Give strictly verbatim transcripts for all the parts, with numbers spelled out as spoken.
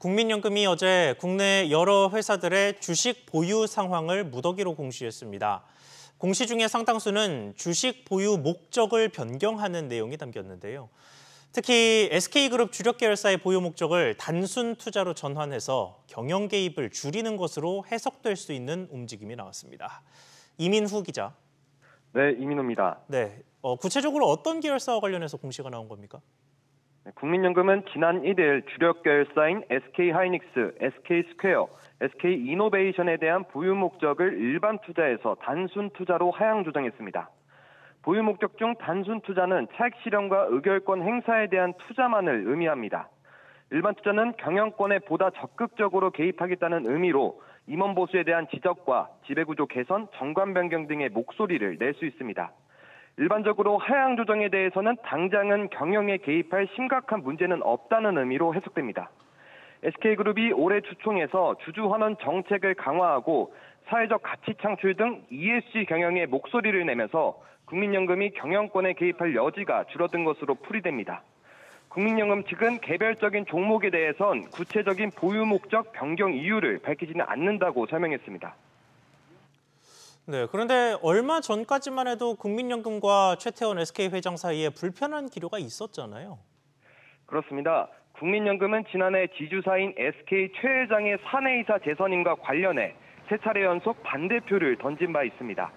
국민연금이 어제 국내 여러 회사들의 주식 보유 상황을 무더기로 공시했습니다. 공시 중에 상당수는 주식 보유 목적을 변경하는 내용이 담겼는데요. 특히 에스케이그룹 주력 계열사의 보유 목적을 단순 투자로 전환해서 경영 개입을 줄이는 것으로 해석될 수 있는 움직임이 나왔습니다. 이민후 기자. 네, 이민호입니다. 네, 어, 구체적으로 어떤 계열사와 관련해서 공시가 나온 겁니까? 국민연금은 지난 일 일 주력 계열사인 에스케이하이닉스, 에스케이스퀘어, 에스케이이노베이션에 대한 보유 목적을 일반 투자에서 단순 투자로 하향 조정했습니다. 보유 목적 중 단순 투자는 차익 실현과 의결권 행사에 대한 투자만을 의미합니다. 일반 투자는 경영권에 보다 적극적으로 개입하겠다는 의미로 임원 보수에 대한 지적과 지배구조 개선, 정관 변경 등의 목소리를 낼 수 있습니다. 일반적으로 하향 조정에 대해서는 당장은 경영에 개입할 심각한 문제는 없다는 의미로 해석됩니다. 에스케이그룹이 올해 주총에서 주주 환원 정책을 강화하고 사회적 가치 창출 등 이에스지 경영에 목소리를 내면서 국민연금이 경영권에 개입할 여지가 줄어든 것으로 풀이됩니다. 국민연금 측은 개별적인 종목에 대해선 구체적인 보유 목적 변경 이유를 밝히지는 않는다고 설명했습니다. 네, 그런데 얼마 전까지만 해도 국민연금과 최태원 에스케이 회장 사이에 불편한 기류가 있었잖아요. 그렇습니다. 국민연금은 지난해 지주사인 에스케이 최 회장의 사내이사 재선임과 관련해 세 차례 연속 반대표를 던진 바 있습니다.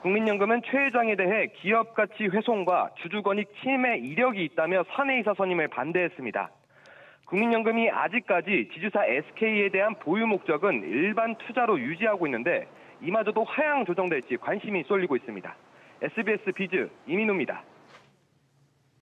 국민연금은 최 회장에 대해 기업가치 훼손과 주주권익 침해 이력이 있다며 사내이사 선임을 반대했습니다. 국민연금이 아직까지 지주사 에스케이에 대한 보유 목적은 일반 투자로 유지하고 있는데 이마저도 하향 조정될지 관심이 쏠리고 있습니다. 에스비에스 비즈 이민우입니다.